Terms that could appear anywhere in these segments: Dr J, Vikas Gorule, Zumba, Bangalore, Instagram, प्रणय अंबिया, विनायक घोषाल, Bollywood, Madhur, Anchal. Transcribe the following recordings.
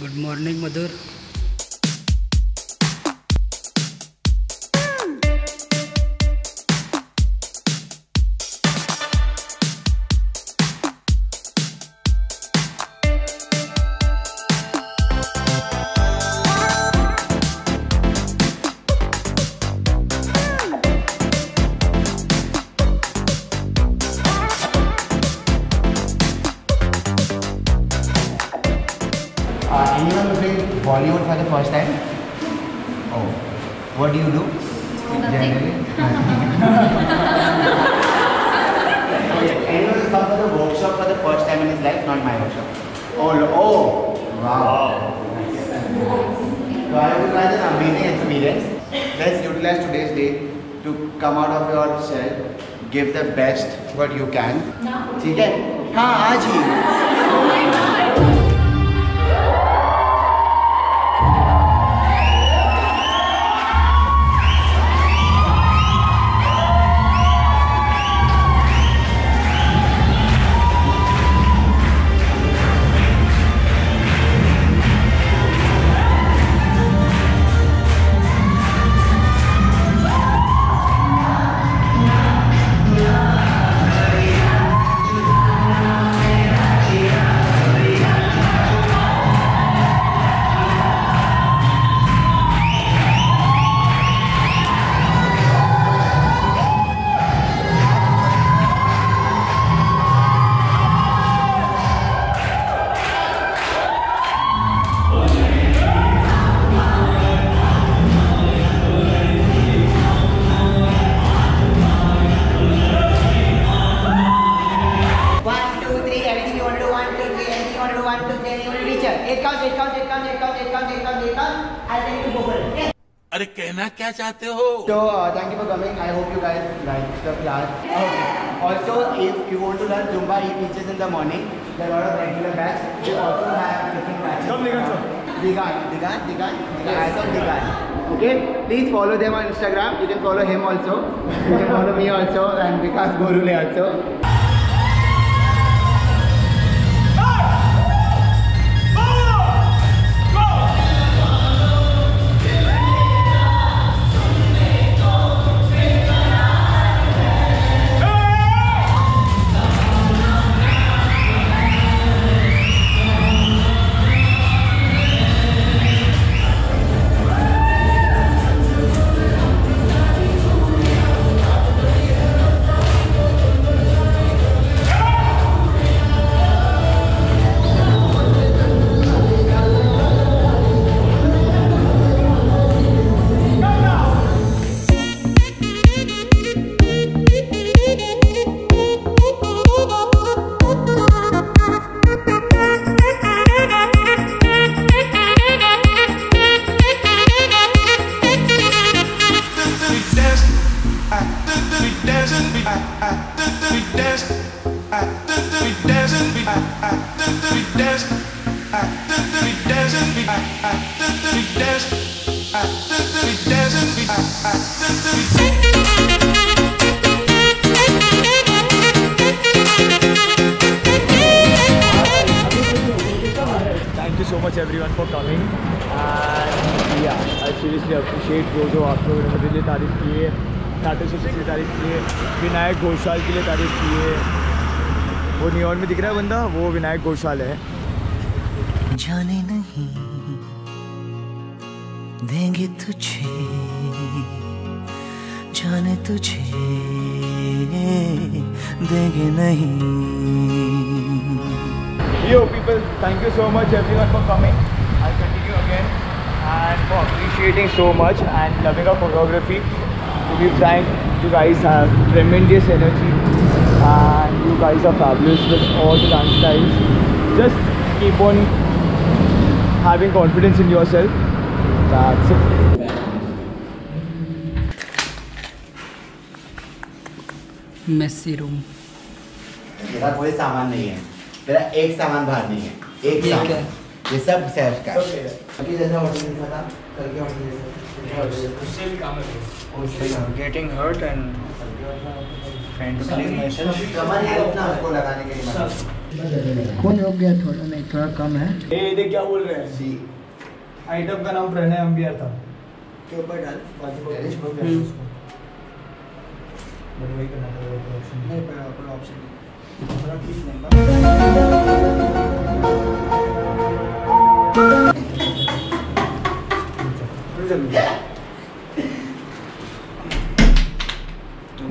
Good morning, Madhur. Anyone looking Bollywood for the first time? Oh, what do you do? Generally? Anyone who comes to the workshop for the first time in his life? Not my workshop. Oh, wow. So I would like an amazing experience. Let's utilize today's day to come out of your shell, give the best what you can. Okay? Haan, aaj hi. अरे कहना क्या चाहते हो? So thank you for coming. I hope you guys liked the class. Also, if you want to learn Zumba, he teaches in the morning. There are a lot of regular batches. We also have different batches. Come, Vikas sir. Vikas. I saw Vikas. Okay, please follow them on Instagram. You can follow him also. You can follow me also and Vikas Gorule also. Thank you so much everyone for coming, and yeah, I seriously appreciate those who have come. टाटो से किसी तारीफ किए, विनायक घोषाल के लिए तारीफ किए, वो New York में दिख रहा है बंदा, वो विनायक घोषाल है। जाने नहीं देंगे तुझे, जाने तुझे देंगे नहीं। Yo people, thank you so much everyone for coming. I'll continue again and for appreciating so much and loving our photography. We've tried, you guys have tremendous energy and you guys are fabulous with all the dance styles. Just keep on having confidence in yourself. That's it. Messy room. मेरा कोई सामान नहीं है, मेरा एक सामान बाहर नहीं है, एक सामान ये सब सेल्फ का अभी जैसा होटल में था कल के होटल में उससे भी काम है गेटिंग हर्ट एंड फ्रेंड्स कमाने अपना उसको लगाने के लिए हो गया थोड़ा, नहीं थोड़ा कम है। ये देख क्या बोल रहे हैं, आइटम का नाम प्रणय अंबिया था। ऊपर डाल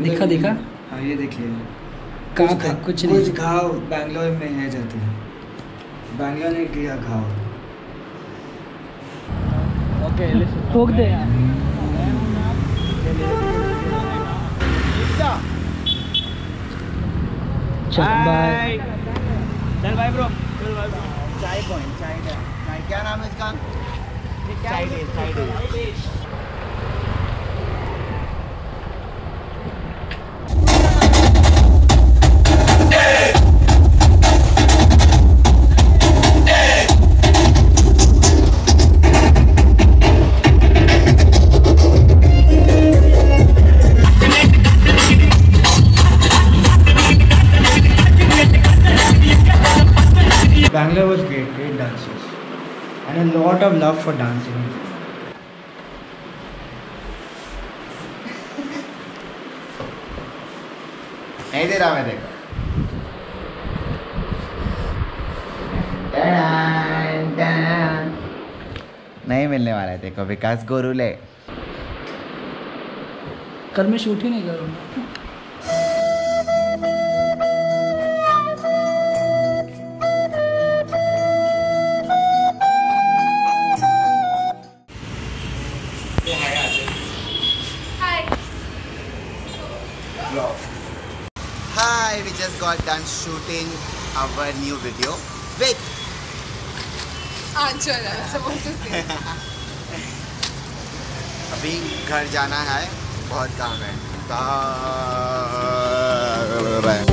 देखा देखा। हाँ ये देखिए कुछ नहीं, घाव बैंगलोर में है जाते हैं, बैंगलोर ने किया घाव। ओके ठोक दे यार। चल भाई ब्रो, चाय पॉइंट, चाय का क्या नाम है इसका? चाय डे, चाय day. Bangalore was great, great dancers, and a lot of love for dancing. नहीं दे रहा मैं देखो। नहीं मिलने वाला है देखो, विकास गोरुले। कल मैं शूट ही नहीं करूँगा। Hi, we just got done shooting our new video with Anchal. I was supposed to say. अभी घर जाना है, बहुत काम है।